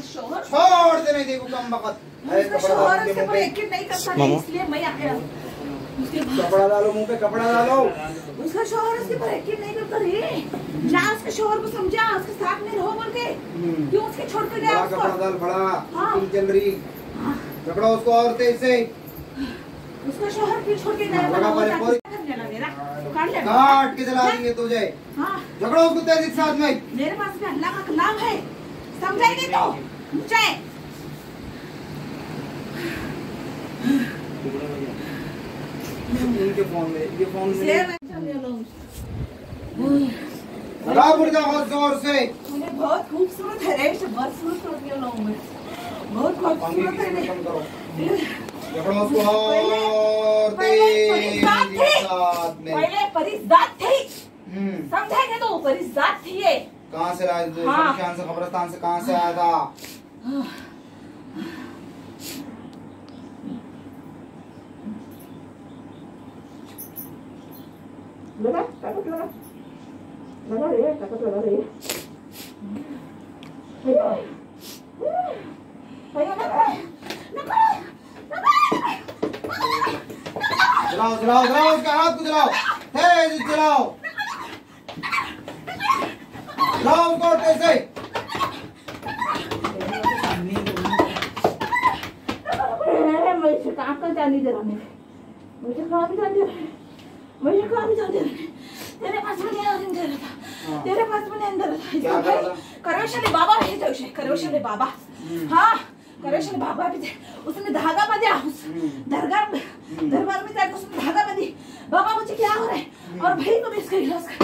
छोड़ देने देखो कम वक्त इसलिए मैं आया। कपड़ा डालो मुंह पे, कपड़ा डालो। उसका शोहर उसके पर यकीन नहीं करता रे। जा उसके शोहर को समझा, उसके साथ में रहो बोल के। क्यों उसके छोड़ के गया उसको? कपड़ा डाल बड़ा तुम चल रही कपड़ा उसको और तेज से। उसका शोहर फिर छोड़ के गया बड़ा बोल काट के जला देंगे तुझे। झगड़ा उसको तेज के साथ में। मेरे पास में अल्लाह का कलाम है, समझाएगी तो मुझे। इनके फोन में ये फोन में रात भर बहुत जोर से। तूने बहुत खूबसूरत है रे, खूबसूरत हो गया लोग में, बहुत खूबसूरत है रे। झगड़ा उसको और तेज साथ में। पहले परिजात थी, समझाएगी तो परिजात थी ये। कहाँ से लाए थे? कहाँ से कब्रिस्तान से कहाँ से आया था? लगा ताकत लगा रे, ताकत लगा रे। चलाओ चलाओ चलाओ उसका हाथ को चलाओ, तेज चलाओ। चलाओ उसको तेज से। मुझे काम कर जाने दे, मुझे काम जाने दे, मुझे काम जाने दे। तेरे पास में नहीं अंदर था, तेरे पास में नहीं अंदर था। करवशले बाबा है तो उसे करवशले बाबा। हाँ करवशले बाबा भी थे। उसने धागा बांधा उस दरगाह दरबार में जाकर उसने धागा बांधी। बाबा मुझे क्या हो रहा है? और भाई को भी इसका इलाज कर।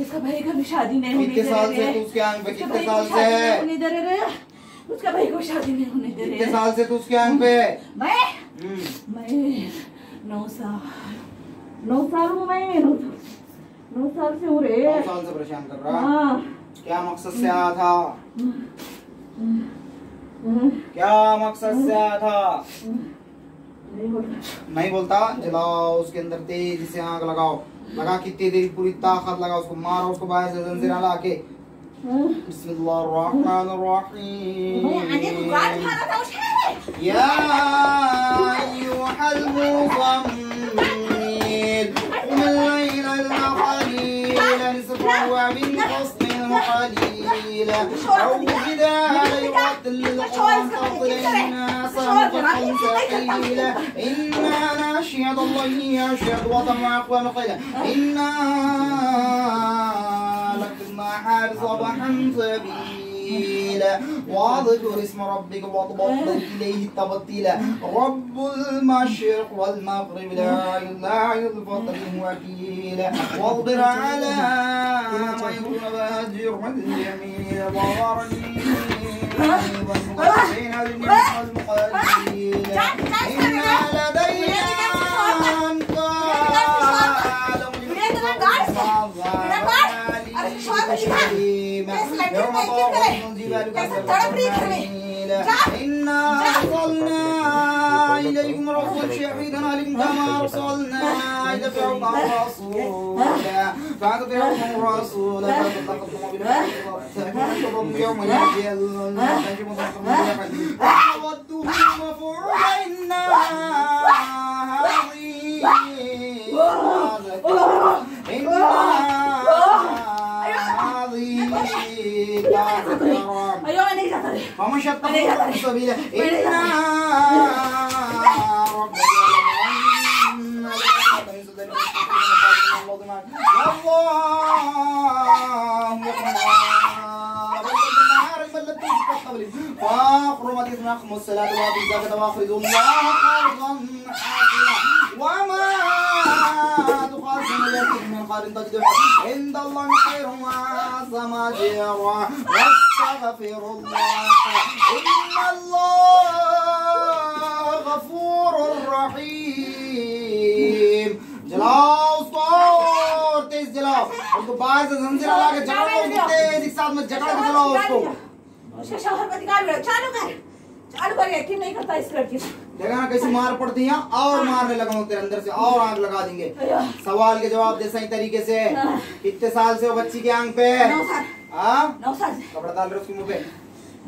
इसका भाई का भी शादी नहीं होने दे रहे। कितने साल से होने दे रहे? उसका भाई को शादी नहीं होने दे रहे। कितने साल से तू उसके आंख पे? मैं 9 साल हूँ, मैं 9 साल से हूँ रे। 9 साल से परेशान कर रहा। हाँ। क्या मकसद से आया था? क्या मकसद से आया था? नहीं बोलता। जलाओ उसके अंदर तेजी से आग लगाओ, लगा कितनी देर पूरी ताकत लगा उसको, मारो उसको बाहर से जंजीरा ला के। बिस्मिल्लाह ومن قصد قليلا أو بداها ليقتل قطلنا صنفا سقيلا إنا ناشية الله هي أشياء وطن وأقوى مقيلا إنا لكما حارس صباحا سبيلا واذكر اسم ربك وتبطل إليه تبطيلا رب المشرق والمغرب لا إله إلا هو وكيلا واصبر على ما يكون بهجر الجميل ضرني والمقربين والمقلدين إنا لدينا أنقالا إنا أرسلنا إليكم رسولا شهيدا عليكم كما أرسلنا إلى فرعون رسولا فعصى فرعون رسولا فانطلقوا بالحق يوم يأتي النجم ثاقب فأودوه مفعولا إنا هاضين ومن شطر السبيل إنا فأقرمت نخم السلام وبالزكاة وأخرجوا الله قرضا حسنا وما تقاسم لكم من قرض تجدوه عند الله خير وأعظم أجرا واستغفر الله إن الله غفور رحيم. जलाओ उसको तेज, जलाओ उसको बाहर से जंजीर लगा के जलाओ उसको तेज एक साथ में जकड़ के जलाओ उसको। उसके शोहर को निकाल लो, चालू कर यकीन नहीं करता इस लड़की से। देखा ना कैसे मार पड़ती है, और मारने लगा तेरे अंदर से और आग लगा देंगे। सवाल के जवाब दे सही तरीके से। कितने साल से वो बच्ची के आंख पे? 9 साल। कपड़ा डाल रहे उसके मुँह पे।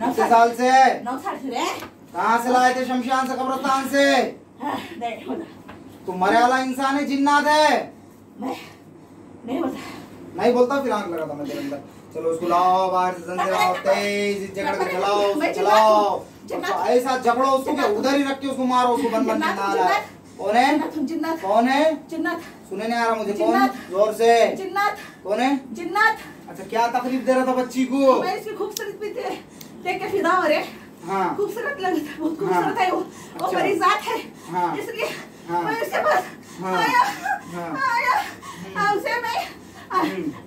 9 साल से कहाँ से लाए थे? शमशान से, कब्रिस्तान से। तुम्हारे वाला इंसान है, जिन्नात है। नहीं बोलता, फिर आंख लगा था मैं तेरे अंदर। चलो उसको लाओ बाहर से, जंजीर तेज जकड़ के चलाओ चलाओ, ऐसा झगड़ो उसको कि उधर ही रख के उसको मारो, उसको बंद बंद ना लाए। कौन है? जिन्नात। कौन है? जिन्नात। सुने नहीं आ रहा मुझे। कौन? जोर से। जिन्नात। कौन है? जिन्नात। अच्छा, क्या तकलीफ दे रहा था बच्ची को? मैं इसकी खूबसूरत भी देख के फिदा हो रहे। हाँ। खूबसूरत लग रहा था, बहुत खूबसूरत है वो। वो मेरी जात है, इसलिए मैं इसके पास आया आया उसे मैं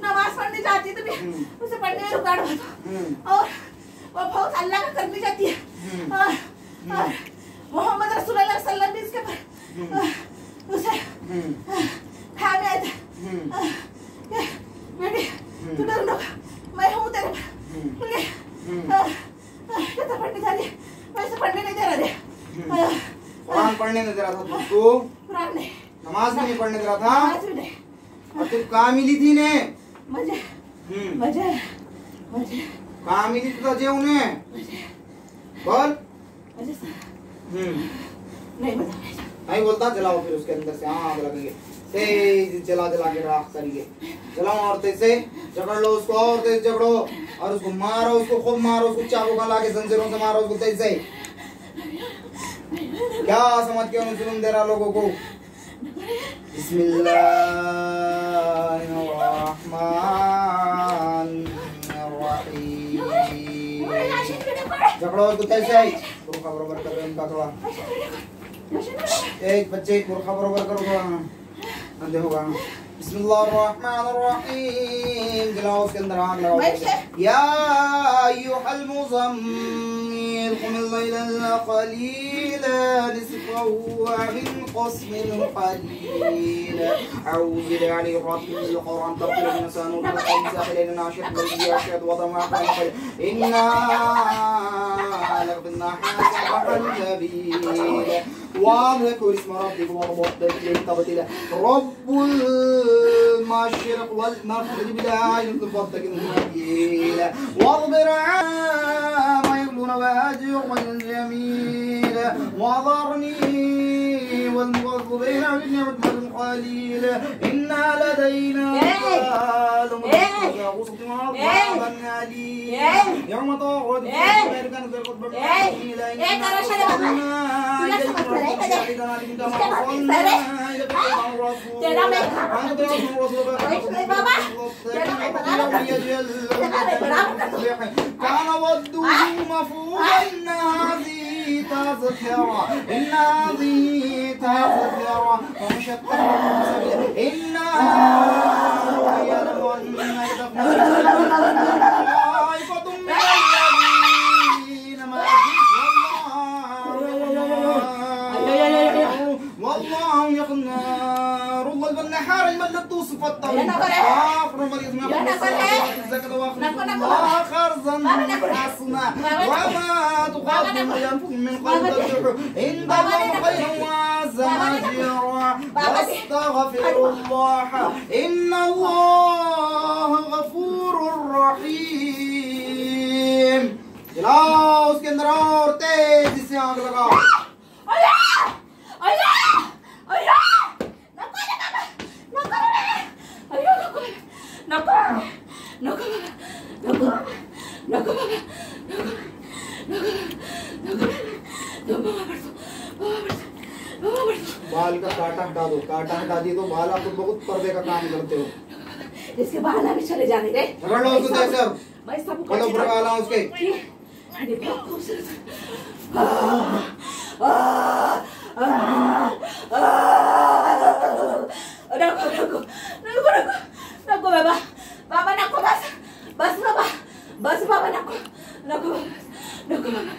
नमाज पढ़ने जाती थी, उसे पढ़ने में रुका हुआ था। और वो बहुत अल्लाह का करने जाती है, और मोहम्मद रसूलुल्लाह सल्लल्लाहु अलैहि वसल्लम इसके उसे खाने आए थे। बेटी तू डरना, मैं हूँ तेरे पर। ये तो पढ़ने जा रही, मैं इसे पढ़ने नहीं दे रहा थे। कुरान पढ़ने नहीं दे रहा था तुमको? कुरान नहीं, नमाज नहीं पढ़ने दे रहा था। नमाज भी नहीं। और तुम कहाँ मिली थी ने? मजे मजे मजे कहाँ मिली थी तुझे उन्हें? बोल। नहीं बता, नहीं बोलता। जलाओ फिर उसके अंदर से। हाँ, लगेंगे तेज जला जला के राख करिए। जलाओ और तेज से जकड़ लो उसको, और तेज जकड़ो और उसको मारो, उसको खूब मारो, उसको चाकू का लाके जंजीरों से मारो उसको तेज से। क्या समझ के उन्हें जुल्म दे रहा लोगों को? बिस्मिल्लाहिर्रहमानिर्रहीम। झगड़ो कुत्ते से पुरखा बरोबर करो इनका थोड़ा। एक बच्चे पुरखा बरोबर करो थोड़ा, अंधे होगा। बिस्मिल्लाहिर्रहमानिर्रहीम। जलाओ उसके अंदर आग लगाओ। या अय्युहल मुज़म्मिल क़ुमिल लैला क़लीला निस्फ़हू قسم قليل أو زد عليه رتل القرآن ترتيلا من سنور القيس الناشط الذي أشهد وضم أحوال إنا لقبنا حسب النبيل واذكر اسم ربك وربط ذكر تبتلا رب المشرق والمغرب لا ينطق النبيل واصبر على ما يقولون وأجر جميل وذرني والمغضبين عنا مدمر قليل إنا لدينا لمدخل وعذابا أليم يوم تقعد غير كنز القطب المستقيم إنا أرسلنا إليك رسولا شاهدا عليك كما أرسلنا إليك أنت رسول ربك يجعل كان وده مفعولا هذه تذكرة إن هذه تذكرة ومشتتها سبيلا إنا يلمون طائفة من الذين ماتوا والله يقنار الله بالنهار المدد توصف الطريق آخر مريض ما آخر ظن حسنا وما تقدم لأنفسكم من قبل الجحر عند الله خير زاجرا واستغفر الله إن الله غفور رحيم. जलाओ उसके अंदर और तेज से आग लगाओ। बाल का काटा हटा दो, काटा हटा दिए तो बाल आप बहुत पर्दे का काम करते हो। इसके बाल अभी चले जाने दे। रगड़ लो उसको तेज से, भाई सब को रगड़ लो उसके। अरे बहुत खूबसूरत। रखो रखो रखो रखो रखो बाबा बाबा रखो, बस बस बाबा, बस बाबा रखो रखो रखो बाबा,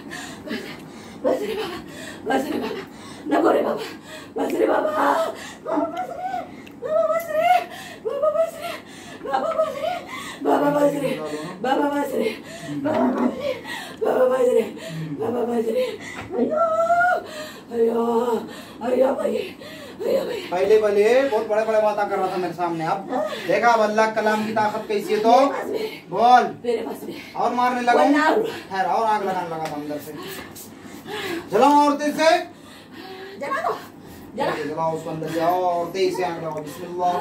बस रे बाबा, बस रे बाबा, रखो रे बाबा, बस रे बाबा, बस रे बाबा, बस रे बाबा, बस रे बाबा, बस रे बाबा, बस रे बाबा, बस रे बाबा, बस रे। अयो अयो अयो भाई, पहले पहले बहुत बड़े बड़े बातें कर रहा था मेरे सामने। आप देखा अब अल्लाह कलाम की ताकत कैसी है। तो बोल और मारने लगा खैर और आग लगाने लगा था अंदर से। जलाओ और तेज से जलाओ उसको अंदर जाओ और तेज से आग लगाओ। बिस्मिल्लाह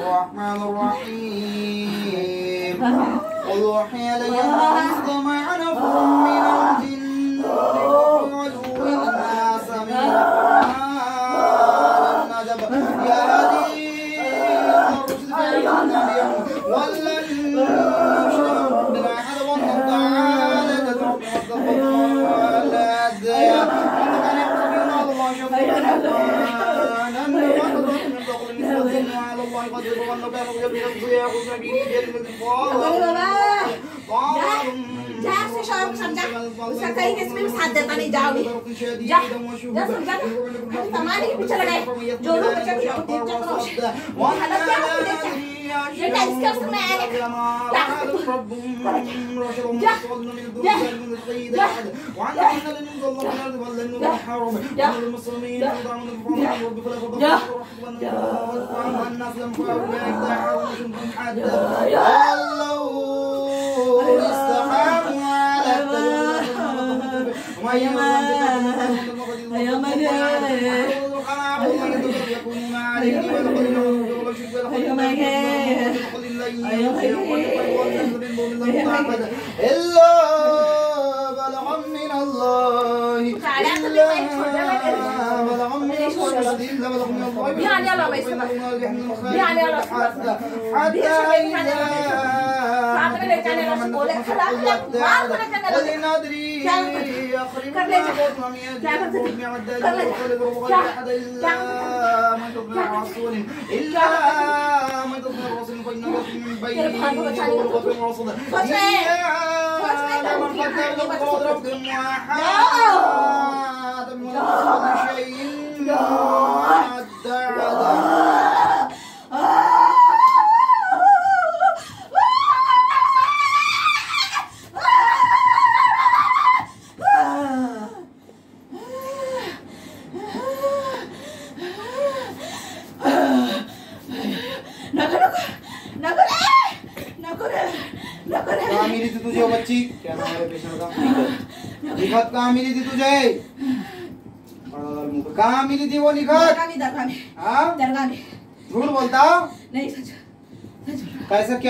कैसा क्या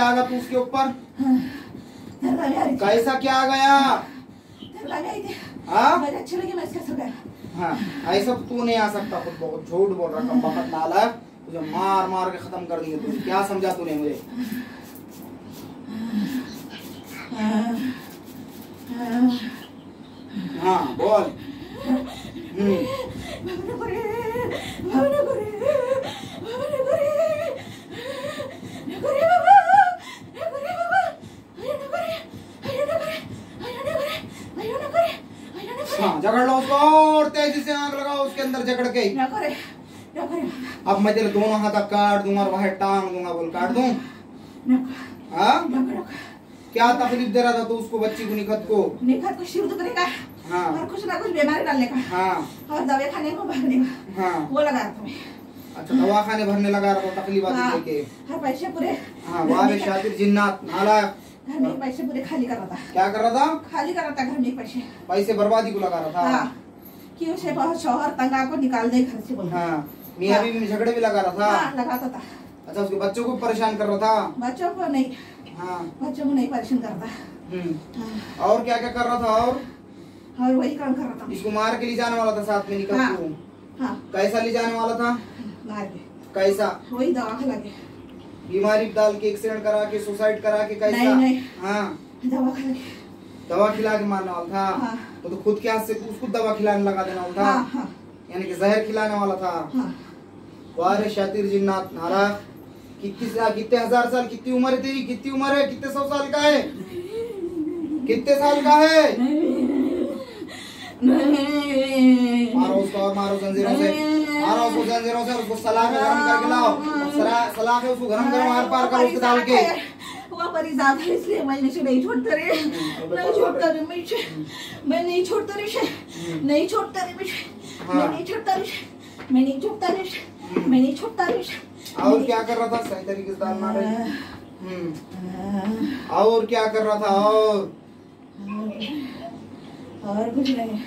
आ गया तू उसके ऊपर? कैसा क्या आ गया? ऐसा तू नहीं आ सकता। खुद बहुत झूठ बोल रहा बखत नाला तुझे मार मार के खत्म कर दिया। तुझे क्या समझा तूने मुझे? हाँ बोल। झगड़ लो उसको और तेजी से आग लगाओ उसके अंदर झगड़ के। अब मैं तेरे दोनों हाथ काट दूंगा और वह टांग दूंगा। बोल काट दूं? क्या तकलीफ दे रहा था तू उसको बच्ची को? निखत को शिव तो करेगा हाँ। और कुछ ना कुछ बीमारी डालने का हाँ। और दवा खाने को भरने का हाँ। वो लगा तुम्हें। अच्छा दवा खाने भरने लगा रहा था तकलीफ हाँ। पैसे पूरे हाँ वाह शातिर जिन्नात नाला घर में पैसे पूरे खाली कर रहा था। क्या कर रहा था? खाली कर रहा था घर में पैसे। पैसे बर्बादी को लगा रहा था हाँ। कि उसे बहुत शौहर तंग आकर निकाल दे घर से बोल हाँ। मियाँ बीवी में झगड़े भी लगा रहा था हाँ, लगाता था। अच्छा उसके बच्चों को परेशान कर रहा था? बच्चों को नहीं हाँ। बच्चों को नहीं परेशान करता हाँ। और क्या क्या कर रहा था? और वही काम कर रहा था। इसको मार के ले जाने वाला था साथ में निकल। कैसा ले जाने वाला था? मार के। कैसा? वही दवा खिला के बीमारी डाल के एक्सीडेंट करा के सुसाइड करा के कैसा? नहीं नहीं हाँ दवा खिला के मारने वाला था हाँ। तो खुद के हाथ से उसको दवा खिलाने लगा देने वाला था हाँ, हाँ। यानी कि जहर खिलाने वाला था हाँ। वारे शातिर जिन्नात नारा कितने हजार साल कितनी उम्र है तेरी? कितनी उम्र है? कितने सौ साल का है? कितने साल का है? मारो उसको और मारो जंजीरों से। मारो उसको जंजीरों से। उसको सलाह में गरम करके लाओ। सलाह है उसको गरम गरम हार पार कर उसके डाल के। वो बड़ी ज़्यादा है इसलिए मैं नहीं छोड़ता रे। नहीं छोड़ता रे मैं नहीं छोड़ता रे। नहीं छोड़ता रे मैं नहीं छोड़ता रे। मैं नहीं छोड़ता रे। मैंने छोटा और क्या कर रहा था सही तरीके से दाल मार रही है। और क्या कर रहा था और कुछ नहीं।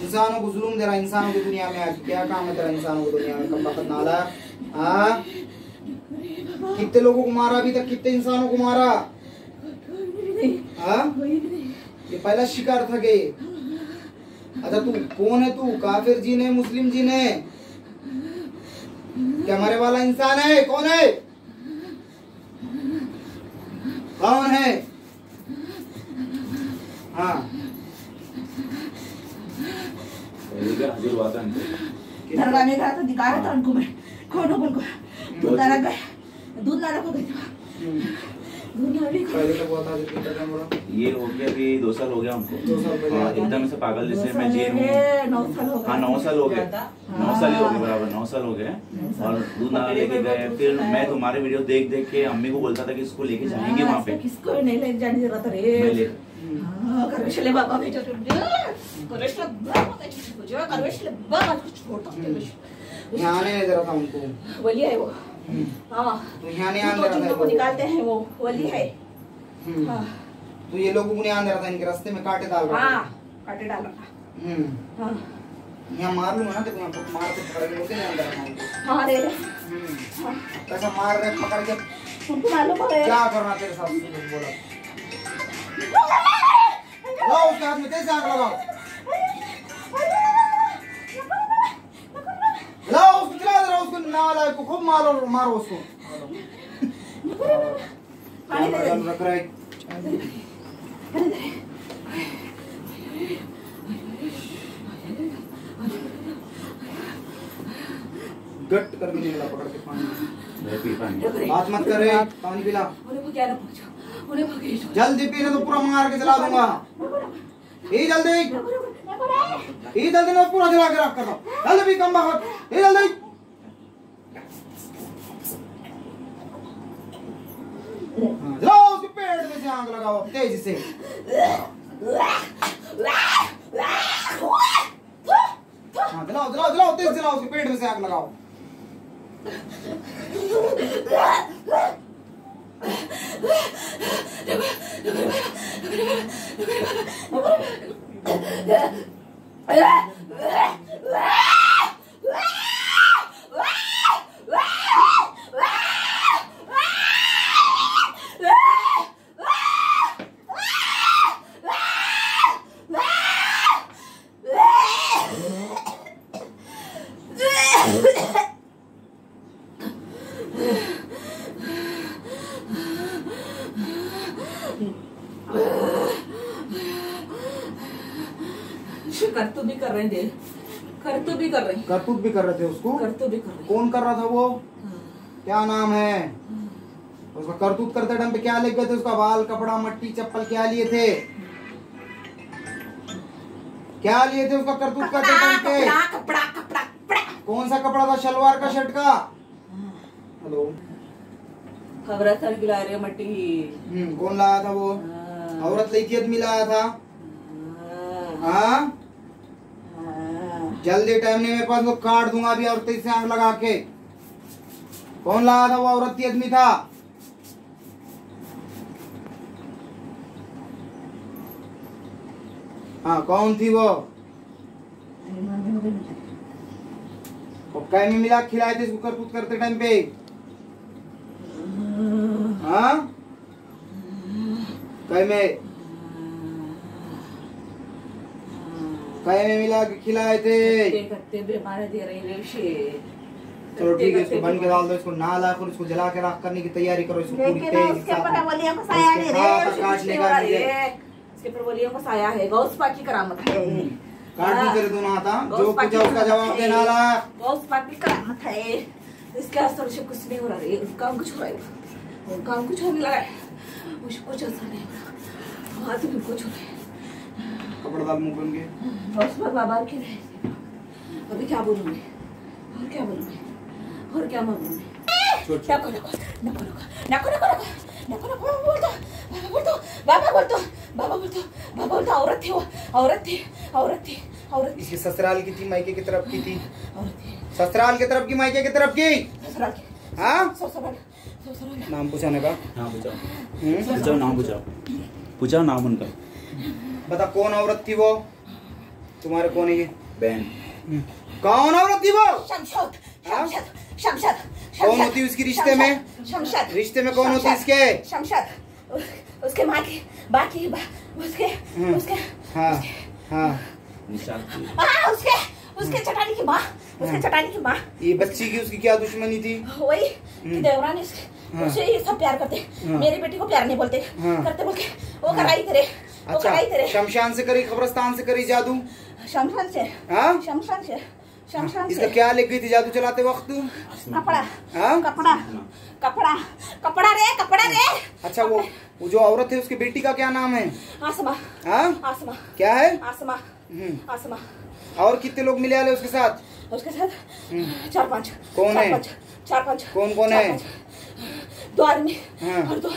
इंसानों को जुलूम दे रहा, इंसानों की दुनिया में आज क्या काम है तेरा, इंसानों को दुनिया में कम वक्त नाला। कितने लोगों को मारा अभी तक, कितने इंसानों को मारा। ये पहला शिकार था गए। अच्छा तू कौन है, तू काफिर जीन है मुस्लिम जीन है, क्या हमारे वाला इंसान है, कौन है, कौन है। हाँ दरगाह में गया तो दिखा रहा था उनको मैं खोनो को दूध ना रखा, दूध ना रखो ये हो गया अभी 2 साल हो गया हमको, एकदम से पागल जैसे मैं जेल हूँ। हाँ 9 साल हो गए, 9 साल हो गए बराबर 9 साल हो गए। और दूध ना लेके गए, फिर मैं तुम्हारे वीडियो देख देख के अम्मी को बोलता था कि इसको लेके जाएंगे वहाँ पे, किसको नहीं लेके जाने जरूरत है। करवेशले बाबा बेटा करवेशले बाबा बेटा जो करवेशले बाबा कुछ छोड़ता है यहाँ नहीं जरा था उनको वली है वो। हाँ तो यहाँ नहीं आने रहा था, वो निकालते हैं वो वली है। तो ये लोगों को नहीं आने रहा था, इनके रास्ते में काटे डाल रहा था। हाँ काटे डाल रहा। हाँ यहाँ मार लूँ ना तेरे को, मार तो पकड़ लोगे नहीं आने रहा था। हाँ रे कैसा मार रहे पकड़ के उनको मालूम है क्या करना तेरे साथ। लाओ उसके हाथ में तेज आग लगाओ, लाओ उसको जला दो, उसको नालायक को खूब मारो, मारो उसको। पानी दे रख रहा है गट कर के निकला, पकड़ के पानी बात मत करे, पानी पिला क्या ना पूछो जल्दी पी रहे तो पूरा मार के जला दूंगा। ये जल्दी ना पूरा जला के रख कर दो, जल्दी भी कम वक्त ये जल्दी। जाओ उसके पेट में से आग लगाओ तेजी से। हाँ जलाओ जलाओ जलाओ तेज जलाओ, उसके पेट में से आग लगाओ। करतूत भी कर रहे थे उसको, करतूत भी कर रहे। कौन कर रहा था वो, क्या नाम है उसका। करतूत करते टाइम पे क्या ले गए थे, उसका बाल कपड़ा मट्टी चप्पल क्या लिए थे, क्या लिए थे उसका करतूत करते टाइम पे। कपड़ा कपड़ा कपड़ा कौन सा कपड़ा था, शलवार का शर्ट का। हेलो खबरा सर गिरा रहे मट्टी। कौन लाया था वो, औरत लैथियत में लाया था। हाँ जल्दी टाइम नहीं मेरे पास, तो काट दूंगा अभी औरत से आग लगा के। कौन लगा था वो औरत आदमी था। हाँ कौन थी वो, कहीं मिला खिलाए थे इसको करतूत करते टाइम पे। हाँ कहीं में मिला के खिलाए थे। चलो ठीक है इसको बन के डाल दो, इसको नाला करो, इसको जला के राख करने की तैयारी करो, इसको पूरी तेज कपड़ा दाल मुंह बन गए। बाबा के अभी क्या बोलूँगी और क्या बोलूँगी। और क्या मामला है? नको नको नको नको नको नको बाबा बोल दो। औरत थी। इसकी ससुराल की थी, मायके की तरफ की थी। ससुराल की तरफ की, मायके की तरफ की। ससुराल की। हाँ? ससुराल। नाम पूछाने का? नाम पूछाओ। नाम पूछाओ नाम उनका। बता कौन औरत थी वो? तुम्हारे कौन है ये? बहन। कौन औरत थी वो? शमशाद। कौन होती उसकी रिश्ते में? शमशाद। रिश्ते में कौन होती इसके? शमशाद। उसके माँ की बाकी उसके उसके चटानी की माँ, उसके चटानी की माँ। ये बच्ची की उसकी क्या दुश्मनी थी? वही कि देवरानी उसे ये सब प्यार करते, मेरी बेटी को प्यार नहीं बोलते करते बोल के वो कराई करे। अच्छा, शमशान से करी, कब्रिस्तान से करी जादू? शमशान से। हाँ, शमशान से। इसका क्या ले गई थी जादू चलाते वक्त? कपड़ा रे। अच्छा, वो जो औरत है उसकी बेटी का क्या नाम है? आसमा। क्या है? आसमा। और कितने लोग मिले आले उसके साथ? चार पांच। कौन है? कौन है? दो आदमी और दो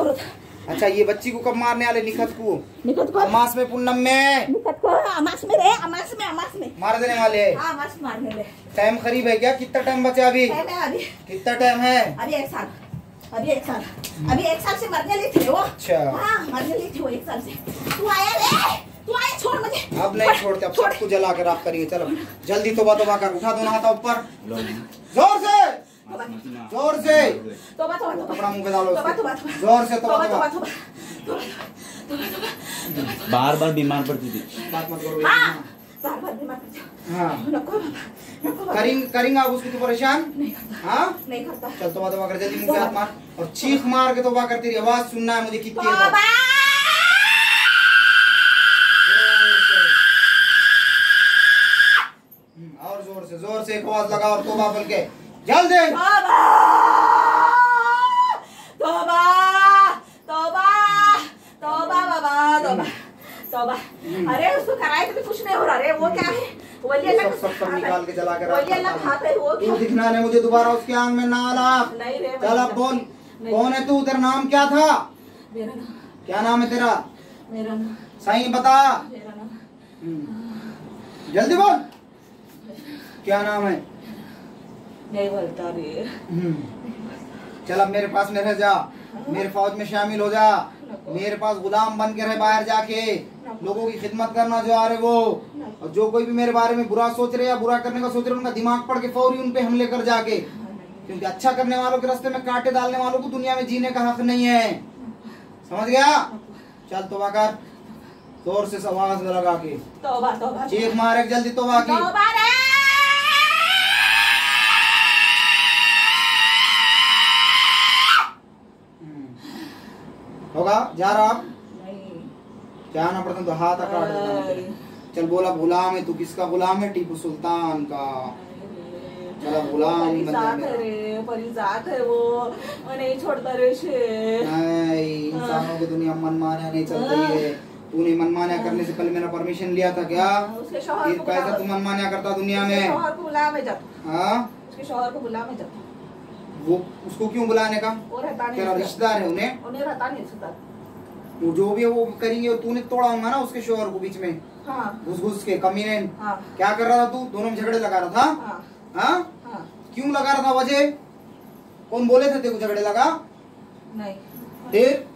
औरत। अच्छा, ये बच्ची को कब मारने आले? निखत को अमास में, पूनम में। निखत को अमास में मार देने वाले। हां, अमास मारने वाले। टाइम करीब है क्या? कितना टाइम बचा अभी? कितना टाइम है अभी? एक साल से मरने वाली थी वो। अच्छा, हां, मरने वाली थी वो एक साल से। तू आया छोड़ मुझे। अब नहीं छोड़ते, अब सबको जला के राख करेंगे। चलो जल्दी तौबा कर। उठा दो ना हाथ ऊपर, जोर से कपड़ा मुंह पे डालो। जोर से तौबा। बार-बार बीमार पड़ती थी। बात मत करो। हां, बार-बार बीमार पड़ती। हां, करेंगे आप उसको तो परेशान नहीं करता। हां, नहीं करता। चल तौबा कर, जल्दी मुंह पे हाथ मार और चीख मार के तौबा कर। तेरी आवाज सुनना है मुझे कितनी है। तौबा और जोर से एक आवाज लगा और तौबा बोल के जल्दी। तौबा। अरे उसको कराए तो भी कुछ नहीं हो रहा। अरे वो क्या है? सब निकाल के जला के रखा है। तू दिखना नहीं मुझे दोबारा उसकी आंख में ना आना। चल अब बोल, कौन है तू? तेरा नाम क्या था? मेरा नाम क्या? नाम है तेरा? मेरा नाम सही बता। जल्दी बोल, क्या नाम है? नहीं बोलता रे। चल अब मेरे पास में रह जा, मेरे फौज में शामिल हो जा, मेरे पास गुलाम बन के रह। बाहर जाके लोगों की खिदमत करना जो आ रहे वो, और जो कोई भी मेरे बारे में बुरा सोच रहे या बुरा करने का सोच रहे उनका दिमाग पढ़ के फौरी उन पे हमले कर जाके। क्योंकि अच्छा करने वालों के रास्ते में कांटे डालने वालों को दुनिया में जीने का हक नहीं है। समझ गया? चल तौबा कर, जोर से आवाज लगा के चीख मार जल्दी तौबा की। होगा जा रहा आप क्या ना पड़ता तो हाथ काट देता। चल बोला, गुलाम है तू। किसका गुलाम है? टीपू सुल्तान का। चलो गुलाम है वो नहीं छोड़ता रे। इंसानों की दुनिया मनमाना नहीं चलती है। तूने मनमाना करने से पहले मेरा परमिशन लिया था क्या? कैसा तू मनमाना करता दुनिया में? वो उसको क्यों बुलाने का? तेरा रिश्तेदार है, उन्हें रहता नहीं। जो भी है वो करेंगे। तूने तोड़ा होगा ना उसके शोहर को बीच में। हाँ। घुस के कमीने। हाँ। क्या कर रहा था तू? दोनों में झगड़े लगा रहा था। हाँ। हाँ? हाँ। क्यों लगा रहा था? वजह कौन बोले थे तेरे को झगड़े लगा? नहीं देर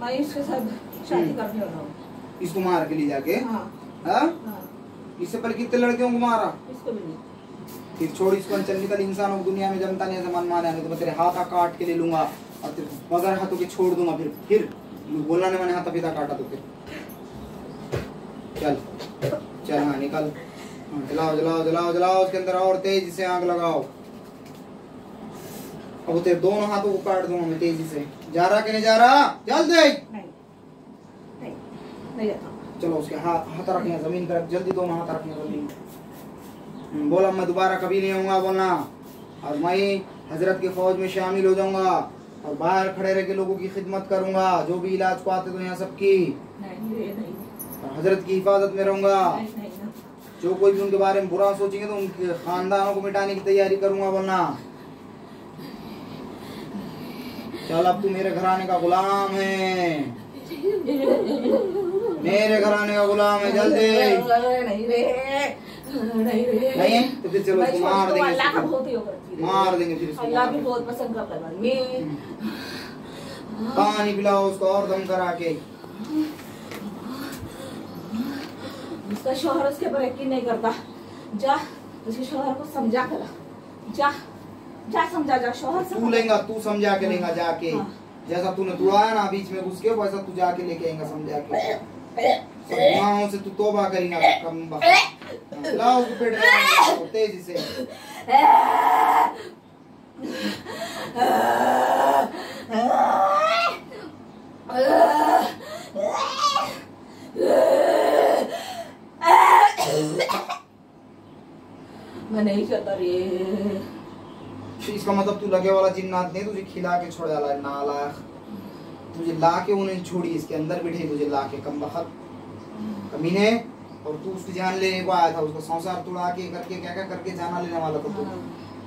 मैं इसके साथ शादी करने वाला हूँ। इसको मार के ले जाके इससे पहले कितने लड़कियों को मारा? फिर छोड़ इसको। चंदीकल इंसानों को दुनिया में जमता नहीं है। जमान माना है तो मैं तेरे हाथा काट के ले लूंगा और तेरे मगर हाथों के छोड़ दूंगा। फिर बोलना नहीं, मैंने हाथा पिता काटा तो फिर। चल हाँ निकल। जलाओ उसके अंदर और तेजी से आग लगाओ। अब तेरे दोनों हाथों को काट दूंगा मैं तेजी से। जा रहा कि नहीं जा रहा? जल्दी चलो उसके हाथ रखना जमीन पर। जल्दी दोनों हाथ रखना जमीन। बोला मैं दोबारा कभी नहीं आऊंगा बोलना। और मैं हजरत की फौज में शामिल हो जाऊंगा और बाहर खड़े रह के लोगों की खिदमत करूंगा। जो भी इलाज को आते तो यहाँ सबकी। हजरत की हिफाजत में रहूंगा। जो कोई भी उनके बारे में बुरा सोचेंगे तो उनके खानदानों को मिटाने की तैयारी करूंगा, वरना चल अब तू मेरे घराने का गुलाम है, मेरे घराने का गुलाम है। जल्दी नहीं तो फिर चलो मार देंगे, मार देंगे फिर। पानी पिलाओ उसको और दम करा के। उसका शोहर उसके पर यकीन नहीं करता, जा उसके शोहर को समझा कर जा, जा समझा, जा शोहर से तू लेगा, तू समझा के लेगा जाके। हाँ। जैसा तूने दुआया ना बीच में घुस के, वैसा तू जाके लेके आएगा समझा के। गुनाहों से तू तौबा करेगा कम वक्त। लाओ उसको पेट में तेजी से। मैं नहीं करता रे। इसका मतलब तू लगे वाला जिन्नात नहीं तुझे खिला के छोड़ा ला नाला, तुझे ला के उन्हें छोड़ी इसके अंदर बैठे, तुझे ला के कम बखत कमीने, और तू उसकी जान लेने को आया था, उसका संसार तुड़ा के करके क्या क्या करके जाना लेने वाला था तू।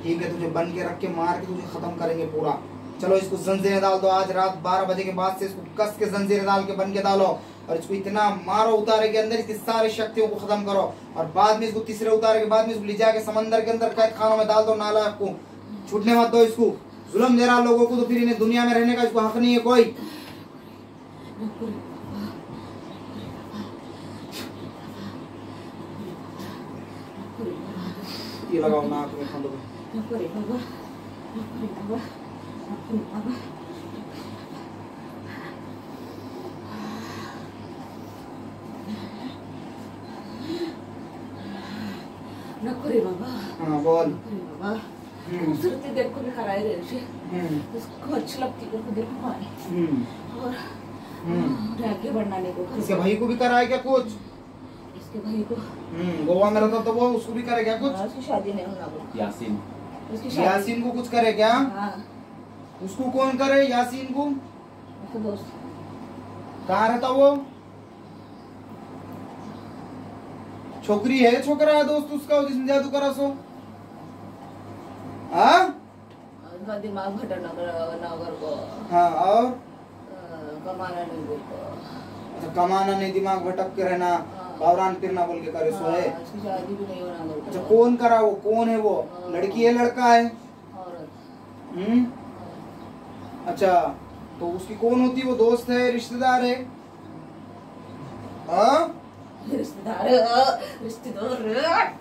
ठीक है, तुझे बन के रख के मार के तुझे खत्म करेंगे पूरा। चलो इसको जंजीरें डाल दो, आज रात 12 बजे के बाद से इसको कस के जंजीरें डाल के बन के डालो, और इसको इतना मारो उतारे के अंदर, इसकी सारी शक्तियों को खत्म करो, और बाद में इसको तीसरे उतारे के बाद में इसको ले जाके समंदर के अंदर कैद खानों में डाल दो। नाला को छूटने मत दो इसको। जुल्म दे रहा लोगों को तो फिर इन्हें दुनिया में रहने का इसको हक नहीं है कोई। ये लगाओ नाक में खंडो में। हाँ बोल। खूबसूरती देख को दिखा रहा है उसको, अच्छी लगती है को देखो और आगे बढ़ाने को। इसके भाई को भी कराया क्या कुछ? इसके भाई को गोवा में रहता तो वो उसको भी करे क्या कुछ? उसकी शादी नहीं होना। यासीन, उसकी यासीन को कुछ करे क्या? उसको कौन करे यासीन को? कहाँ रहता वो? छोकरी है छोकरा है दोस्त उसका, जिसने जादू करा सो। दिमाग घटना को। हाँ और कमाना नहीं बोल को। अच्छा कमाना नहीं, दिमाग भटक के रहना, बावरान फिरना बोल के करे सो है। शादी भी नहीं होना बोल। अच्छा कौन करा वो, कौन है वो? लड़की है लड़का है? औरत। अच्छा तो उसकी कौन होती है वो? दोस्त है रिश्तेदार है? रिश्तेदार।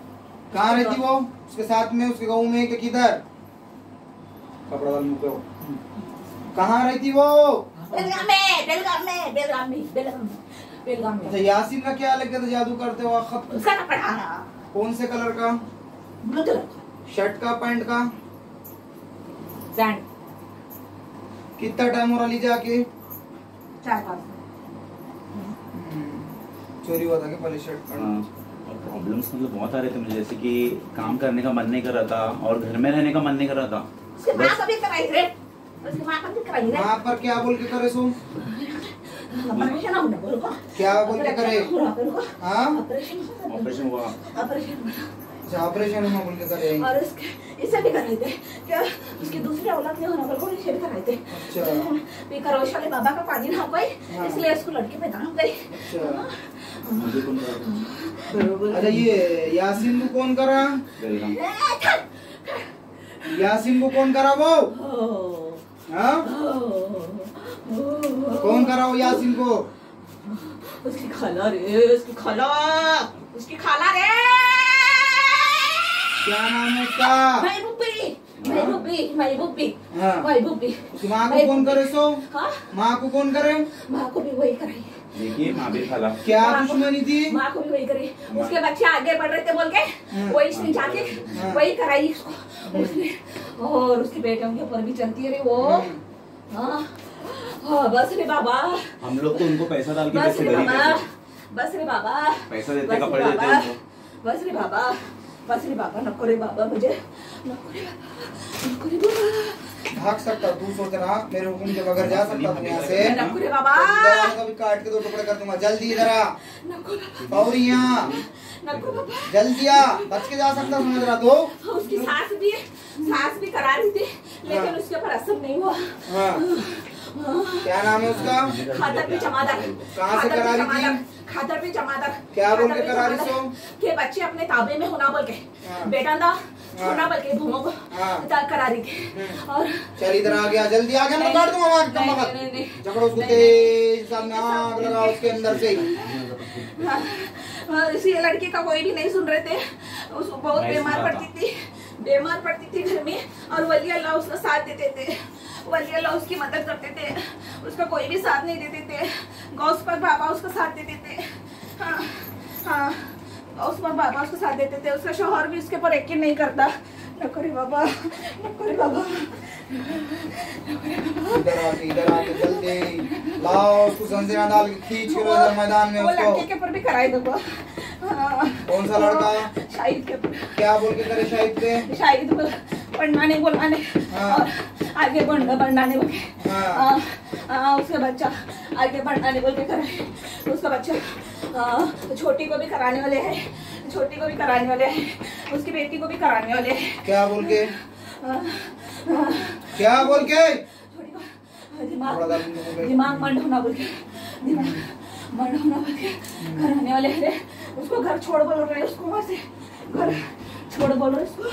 कहाँ रहती वो? उसके साथ में उसके गाँव में किधर? कपड़ा वाले मुँह पे हो। कहाँ रहती वो? बेलगाम में। अच्छा यासीन का क्या लग गया था जादू करते हुआ? खत उसका कपड़ा कौन से कलर का? ब्लू कलर का। शर्ट का पैंट का? पैंट। कितना टाइम हो रहा लीजा के? 4-5। चोरी हुआ था के पहले शर्ट? और प्रॉब्लम्स मतलब बहुत आ रहे थे मुझे, जैसे कि काम करने का मन नहीं कर रहा था और घर में रहने का मन नहीं कर रहा था। उसके माँ का भी कराई रे, उसके माँ का भी कराई रे। माँ पर क्या बोल के करे सो? ऑपरेशन ना बोल को। क्या बोल के करे? हां ऑपरेशन हुआ। ऑपरेशन हम बोल के करेंगे। और उसके इसे भी कराए थे क्या? उसकी दूसरी औलाद ने होना बोल को निषेध कराए थे। अच्छा भी करोशा ले बाबा का पाजी ना कोई, इसलिए इसको लड़के पे दान करे। अच्छा अरे ये यासीन को कौन करा? यासीन को कौन करा वो? हाँ कौन करा वो यासीन को? उसकी खाला रे, उसकी खाला रे। क्या नाम है उसका? महबूबी। माँ को कौन करे सो? माँ को कौन करे? माँ को भी वही कराई। देखिए माँ भी खाला। क्या दुश्मनी थी? माँ को भी वही करे। उसके बच्चे आगे बढ़ रहे थे बोल के वही से जाके वही कराई इसको उसने, और उसके बेटों के ऊपर भी चलती है रे वो। हाँ बस रे बाबा, हम लोग तो उनको पैसा डाल के पैसा देते कपड़े देते। बस रे बाबा, बस रे बाबा, नको रे बाबा, मुझे नको रे बाबा, भाग सकता, तू सोच रहा मेरे हुक्म के बगैर जा सकता तुम यहाँ से? कभी काट के दो टुकड़े कर दूंगा। जल्दी इधर आ गौरी, जल्दी आ, बच के जा सकता समझ रहा तो। उसकी सास भी करा रही थी लेकिन उसके ऊपर असर नहीं हुआ। क्या नाम है उसका? खादर पे जमादार। कहाँ से करा रही थी? खादर पे जमादार। क्या बोल के करा रही सो? के बच्चे अपने ताबे में होना बोल के बेटा ना छोड़ना बल्कि भूमों को करा रही थी। और चल इधर आ गया, जल्दी आ गया, मैं काट दूंगा वहाँ कम वक्त। जकड़ो उसको तेज सामने, आग लगा उसके अंदर से। इसी लड़की का कोई भी नहीं सुन रहे थे। उसको बहुत बीमार पड़ती थी घर में, और वली अल्लाह उसका साथ देते थे, वली अल्लाह उसकी मदद करते थे, उसका कोई भी साथ नहीं देते थे। गौस पर बाबा उसका साथ देते थे। हाँ, गौस पर बाबा उसका साथ देते थे। उसका शौहर भी उसके ऊपर यकीन नहीं करता। नकोरे बाबा, नकोरे बाबा, इधर आके जल्दी लाओ उसको, जंजीर डाल के खींच के रोज मैदान में। वो लड़के के ऊपर भी कराई दो। कौन सा लड़का? शाहिद के ऊपर। क्या बोल के करे शाहिद पे? शाहिद बोला बनना नहीं, और आगे बनना नहीं बोल के उसका बच्चा आगे बढ़ना नहीं बोल के कराए। उसका बच्चा छोटी को भी कराने वाले है, उसकी बेटी को भी कराने वाले हैं। क्या बोल के दिमाग मंड होना बोल के कराने वाले हैं। उसको घर छोड़ बोल रहे, उसको वहाँ से घर छोड़ बोल रहे उसको।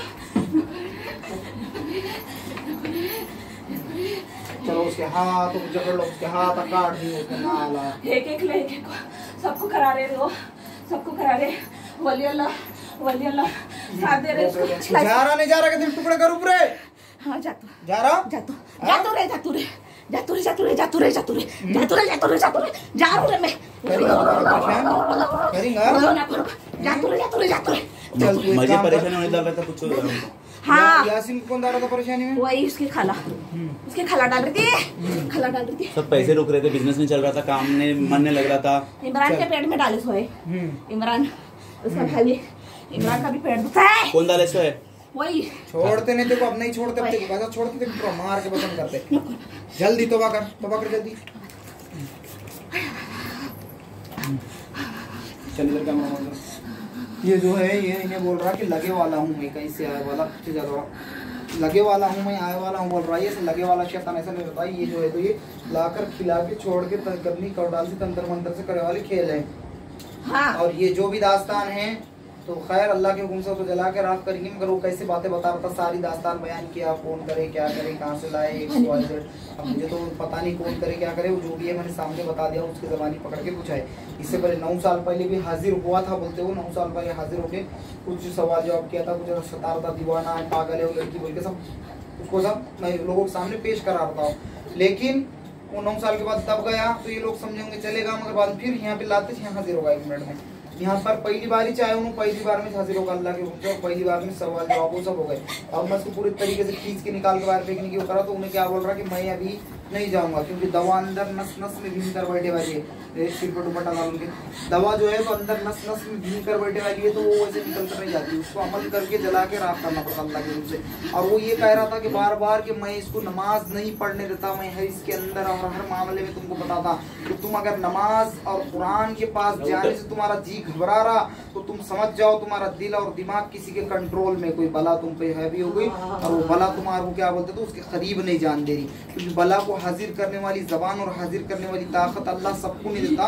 चलो उसके हाथ जकड़ लो, उसके हाथ काट दिए। एक सबको करा रहे हो, सबको करा रहे। वली अल्लाह साथ दे रहे उसको। जा रहा के दिल टुकड़े कर ऊपर। हां जा तू रे। मुझे परेशानी होने लगा था कुछ। हाँ, यासीन कौन डाला था परेशानी में? वही उसके खाला डाल रही थी। सब पैसे रुक रहे थे, बिजनेस नहीं चल रहा था, काम ने मन नहीं लग रहा था। इमरान के पेट में डाले सोए। इमरान उसका भाई, इमरान का भी पेट दुखता है। कौन डाले सोए? वही। छोड़ते नहीं देखो, अब नहीं छोड़ते, अब देखो बाजार छोड़ते देखो मार के बदन करते। जल्दी तोबा कर जल्दी। चल इधर कैमरा, ये जो है ये इन्हें बोल रहा कि लगे वाला हूँ मैं, कहीं से आए वाला कुछ ज़्यादा लगे वाला हूँ मैं, आए वाला हूँ बोल रहा है। ये लगे वाला शैतान ऐसा नहीं होता। ये जो है तो ये लाकर खिला के छोड़ के गली कौडाल से तंत्र मंत्र से करे वाले खेल है। हाँ। और ये जो भी दास्तान है तो खैर अल्लाह के हुक्म से तो जला के राख करेंगे, मगर वो कैसे बातें बता रहा था, सारी दास्तान बयान किया। फोन करे, क्या करे, कहाँ से लाए, अब मुझे तो पता नहीं कौन करे क्या करे। वो जो भी है मैंने सामने बता दिया, उसकी जबानी पकड़ के पूछा है। इससे पहले 9 साल पहले भी हाजिर हुआ था, बोलते हो 9 साल पहले हाजिर होके कुछ सवाल जवाब किया था, कुछ सतारा था, दीवाना है, पागल है वो लड़की बोल के सब उसको सब मैं लोगों के सामने पेश करा रहा था। लेकिन वो 9 साल के बाद तब गया तो ये लोग समझेंगे चलेगा, मगर बाद फिर यहाँ पे लाते यहाँ हाजिर होगा 1 मिनट में। यहाँ पर पहली बार ही चाहे उन्होंने पहली बार में हाजिर होगा अल्लाह के हुक्म, पहली बार में सवाल जवाब वो सब हो गए। अब मैं उसको पूरी तरीके से खींच के निकाल के बाहर फेंकने की वो करा, तो उन्हें क्या बोल रहा कि मैं अभी नहीं जाऊँगा क्योंकि दवा अंदर नस में भीन कर बैठे वाली है। सिर पर दुपट्टा डाल उनके दवा जो है तो अंदर नस में भीन कर बैठे वाली है, तो वो वैसे निकल कर नहीं जाती। उसको अमल करके जला के राख करना पड़ता अल्लाह के हुक्म से। और वो ये कह रहा था कि बार बार कि मैं इसको नमाज नहीं पढ़ने देता, मैं हर इसके अंदर और हर मामले में तुमको बताता कि तुम अगर नमाज और कुरान के पास जाने से तुम्हारा जी घबरा रहा तो तुम समझ जाओ तुम्हारा दिल और दिमाग किसी के कंट्रोल में, कोई बला तुम पे हैवी हो गई और वो बला तुम्हारे को क्या बोलते तो उसके करीब नहीं जान दे रही। क्योंकि बला को हाजिर करने वाली जबान और हाजिर करने वाली ताकत अल्लाह सबको नहीं देता,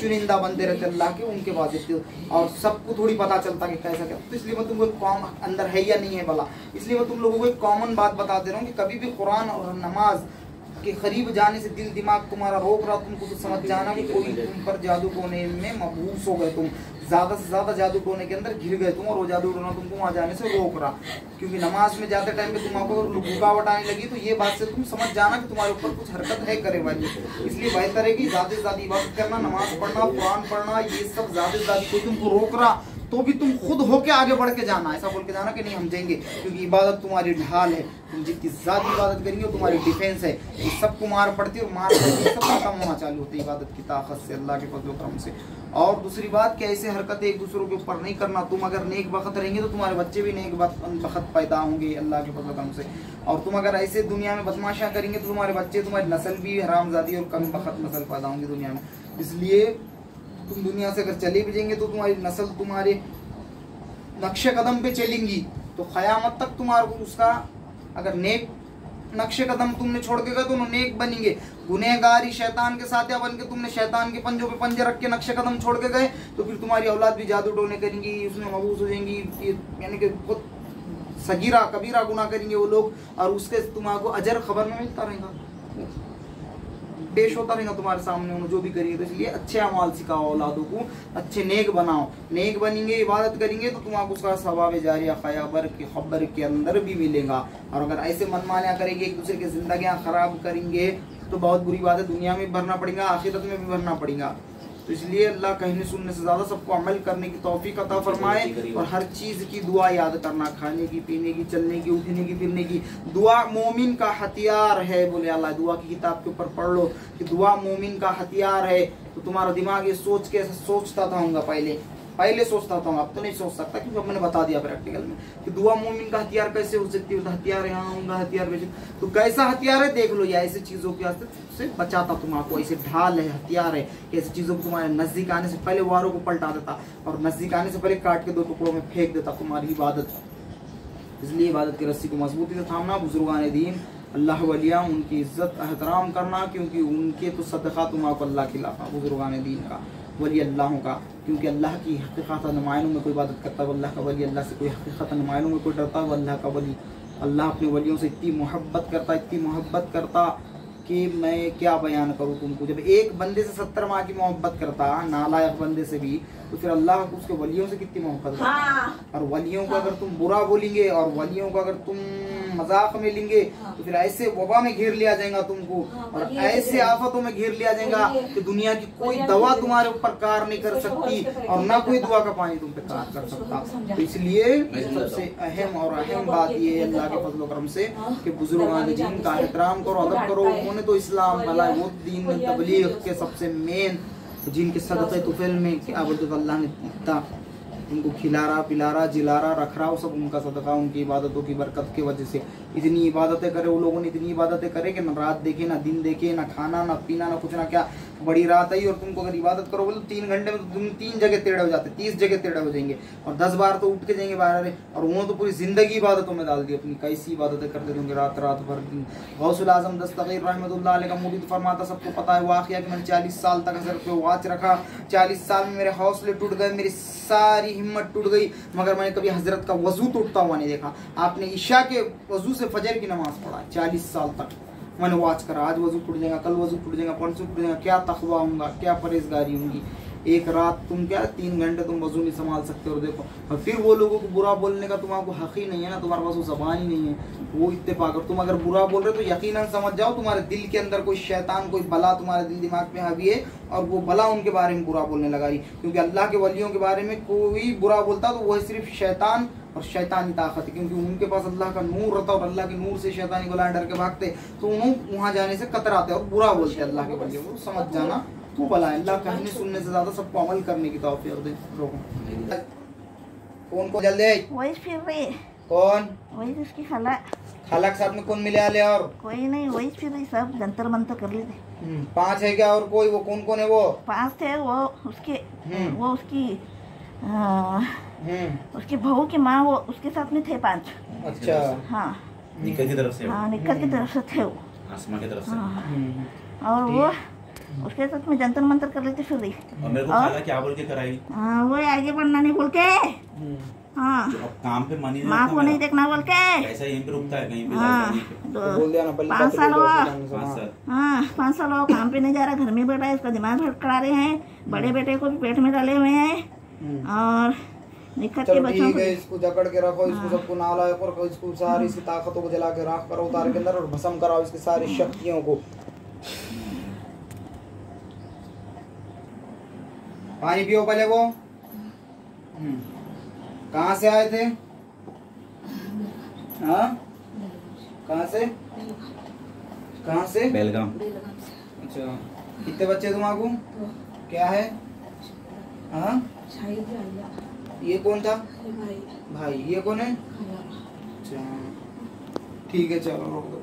चुनिंदा बंदे रहते अल्लाह के, उनके पास देते और सबको थोड़ी पता चलता कि कैसा क्या। तो इसलिए मैं तुम लोग कॉम अंदर है या नहीं है भला, इसलिए मैं तुम लोगों को एक कॉमन बात बता दे रहा हूँ कि कभी भी कुरान और नमाज के करीब जाने से दिल दिमाग तुम्हारा रोक रहा, तुमको तो समझ जाना कि कोई तुम पर जादू टोने में मबूस हो गए, तुम ज़्यादा से ज़्यादा जादू टोने के अंदर घिर गए तुम, और वो जादू टोना तुमको वहाँ जाने से रोक रहा। क्योंकि नमाज में जाते टाइम पे तुमको रुकावट आने लगी तो ये बात से तुम समझ जाना कि तुम्हारे ऊपर कुछ हरकत है करे वाली। इसलिए बेहतर है कि ज़्यादा से ज़्यादा इबादत करना, नमाज पढ़ना, कुरान पढ़ना, ये सब ज़्यादा से ज़्यादा कोई तुमको रोक रहा तो भी तुम खुद होके आगे बढ़ के जाना, ऐसा बोल के जाना कि नहीं हम देंगे, क्योंकि इबादत तुम्हारी ढाल है, तुम जितनी ज़्यादा इबादत करेंगे वो तुम्हारी डिफेंस है, ये सबको मार पड़ती है और मार पड़ती है, सब खत्म होना चालू होती है इबादत की ताकत से, अल्लाह के फजल करम से। और दूसरी बात कि ऐसे हरकतें एक दूसरों के ऊपर नहीं करना, तुम अगर नेक बखत रहेंगे तो तुम्हारे बच्चे भी नेक बखत पैदा होंगे अल्लाह के फजल करम से, और तुम अगर ऐसे दुनिया में बदमाशा करेंगे तो तुम्हारे बच्चे, तुम्हारी नस्ल भी हरामजादी और कम बखत नस्ल पैदा होंगी दुनिया में। इसलिए तुम दुनिया से अगर चले भी जाएंगे तो तुम्हारी नस्ल तुम्हारे नक्शे कदम पे चलेंगी, तो क़यामत तक तुम्हारे को उसका, अगर नेक नक्शे कदम तुमने छोड़ के गए तो नेक बनेंगे, गुनहगारी शैतान के साथिया बन के तुमने शैतान के पंजों पे पंजे रख के नक्शे कदम छोड़ के गए तो फिर तुम्हारी औलाद भी जादू टोने करेंगी, उसमें मबूस हो जाएंगी, यानी कि बहुत सगीरा कबीरा गुनाह करेंगे वो लोग, और उसके तुम्हारा अजर खबर में मिलता रहेगा, पेश होता रहेगा तुम्हारे सामने उन्होंने जो भी करेंगे। तो इसलिए अच्छे अमाल सिखाओ औलादों को, अच्छे नेक बनाओ, नेक बनेंगे इबादत करेंगे तो तुम्हारा उसका सवाब जारिया ख़याबर की खबर के अंदर भी मिलेगा। और अगर ऐसे मनमानियाँ करेंगे, एक दूसरे की जिंदगियाँ ख़राब करेंगे तो बहुत बुरी बात है, दुनिया में भी भरना पड़ेगा, आखिरत में भी भरना पड़ेगा। तो इसलिए अल्लाह कहने सुनने से ज़्यादा सबको अमल करने की तौफीक अता फरमाए, और हर चीज़ की दुआ याद करना, खाने की, पीने की, चलने की, उठने की, फिरने की। दुआ मोमिन का हथियार है, बोले अल्लाह। दुआ की किताब के ऊपर पढ़ लो कि दुआ मोमिन का हथियार है, तो तुम्हारा दिमाग ये सोच के सोचता था होगा, पहले सोचता था, अब तो नहीं सोच सकता क्योंकि अब मैंने बता दिया प्रैक्टिकल में कि दुआ मोमिन का हथियार कैसे हो सकती है। तो हथियार यहाँ होगा, हथियार बेच, तो कैसा हथियार है देख लो, या ऐसी चीज़ों के से बचाता तुम्हारा, ऐसे ढाल है, हथियार है कि ऐसी चीज़ों को तुम्हारे नज़दीक आने से पहले वारों को पलटा देता और नज़दीक आने से पहले काट के दो टुकड़ों में फेंक देता तुम्हारी इबादत। इसलिए इबादत की रस्सी को मजबूती से थामना, बुजुर्गान दीन अल्लाह वलिया उनकी इज्जत एहतराम करना, क्योंकि उनके तो सदका तुम्हारा अल्लाह खिलाफा बुजुर्गान दीन का, वली अल्लाह का, क्योंकि अल्लाह की हकीकत नुमाइनों में कोई इबादत करता है अल्लाह का वली, अल्लाह से कोई हकीकत नुमाइनों में कोई डरता है अल्लाह का वली। अल्लाह अपने वलियों से इतनी मोहब्बत करता, इतनी मोहब्बत करता कि मैं क्या बयान करूँ तुमको। जब एक बंदे से 70 माह की मोहब्बत करता, नालायक बंदे से भी, तो फिर अल्लाह उसके वलियों से कितनी मोहब्बत करता। और वलियों को अगर तुम बुरा बोलेंगे और वलियों को अगर तुम मजाक में लेंगे तो फिर ऐसे वबा में घेर लिया जाएगा तुमको, और ऐसे आफतों में घेर लिया जाएगा कि दुनिया की कोई दवा तुम्हारे ऊपर कार नहीं कर सकती और ना कोई दुआ का पानी तुम पे कार कर सकता। तो इसलिए सबसे अहम और अहम बात यह है अल्लाह के फजल करम से कि बुजुर्गान दीन का एहतराम करो, अदब करो, उन्होंने तो इस्लाम भलाई वो दीन में तबलीग के सबसे मेन, जिनके सदक़े तुफ़ैल में क्या बोलते अल्लाह ने इतना उनको खिला रहा, पिला रहा, जिला रहा, रख रहा, वो सब उनका सदका, उनकी इबादतों की बरकत की वजह से। इतनी इबादतें करे वो लोगों ने, इतनी इबादतें करे कि ना रात देखे, ना दिन देखे, ना खाना, ना पीना, ना कुछ ना क्या, बड़ी रात आई और तुमको अगर इबादत करो बोले तो 3 घंटे में तो तुम 3 जगह टेढ़े हो जाते, 30 जगह टेढ़े हो जाएंगे और 10 बार तो उठ के जाएंगे बाहर, और उन्होंने तो पूरी ज़िंदगी इबादतों में डाल दी अपनी, कैसी इबादतें करते थे होंगे रात रात भर। गौसुल आज़म दस्तगीर रहमतुल्लाह अलैह का मुरीद फरमाता, सबको पता है वाक़िया कि मैंने 40 साल तक हज़रत पे वाच रखा, 40 साल में मेरे हौसले टूट गए, मेरी सारी हिम्मत टूट गई, मगर मैंने कभी हज़रत का वज़ू टूटता हुआ नहीं देखा। आपने ईशा के वज़ू से फजर की नमाज़ पढ़ा, 40 साल तक मैंने वाच करा, आज वजू टूट जाएगा, कल वजू टूट जाएगा, परसों टूट जाएगा, क्या तकवा होगा, क्या परहेजगारी होगी। एक रात तुम क्या 3 घंटे तुम वजू नहीं संभाल सकते, और देखो और फिर वो लोगों को बुरा बोलने का तुम्हारा हक़ ही नहीं है ना, तुम्हारे पास वो ज़बान ही नहीं है, वो इत्तेफाक। और तुम अगर बुरा बोल रहे हो तो यकीनन समझ जाओ तुम्हारे दिल के अंदर कोई शैतान, कोई बला तुम्हारे दिल दिमाग में हावी है और वो बला उनके बारे में बुरा बोलने लगा रही, क्योंकि अल्लाह के वलियों के बारे में कोई बुरा बोलता तो वह सिर्फ शैतान और शैतानी ताकत है, क्योंकि उनके पास अल्लाह का नूर रहता और अल्लाह के नूर से शैतानी को डर के भागते, तो उन्होंने वहाँ जाने से कतराते और बुरा बोलते अल्लाह के वलियों को। समझ जाना तो भला अल्लाह कहने सुनने से ज़्यादा सबको अमल करने की तौफीक दे। कौन कौन जल्दी वही फिर रही, कौन वही उसकी खालक साहब में कौन मिला ले, और कोई नहीं, वही फिर रही सब जंतर मंतर कर लेते। 5 है क्या और कोई, वो कौन कौन है? वो 5 थे, उसकी बहू की माँ, वो उसके साथ में थे 5। अच्छा, हाँ निकल की तरफ से, हाँ निकल की तरफ से थे वो, आसमा की तरफ से, और वो उसके साथ में जंतर मंतर कर लेते फिर। और मेरे को खाला क्या बोल के कराई? हाँ वो आगे बढ़ना नहीं बोल के, हाँ काम पे मन माँ को नहीं देखना बोल के, ऐसा यहीं पे रुकता है कहीं पे, हाँ बोल दिया ना। 5 साल हो, 5 साल हो, काम पे नहीं जा रहा, घर में बैठा है, उसका दिमाग भटका रहे हैं, बड़े बेटे को भी पेट में डाले हुए हैं, और चलो ठीक है इसको जकड़ के रखो, इसको सबको नालायक रखो, इसको सारी इसकी ताकतों को जला के राख करो, उतार के अंदर और भस्म कराओ इसकी सारी शक्तियों को। पानी पियो पहले वो। कहाँ से आए थे? हाँ कहाँ से? कहाँ से? बेलगाम। अच्छा कितने बच्चे तुम्हारे? क्या है? हाँ ये कौन था? भाई। ये कौन है? अच्छा ठीक है चलो।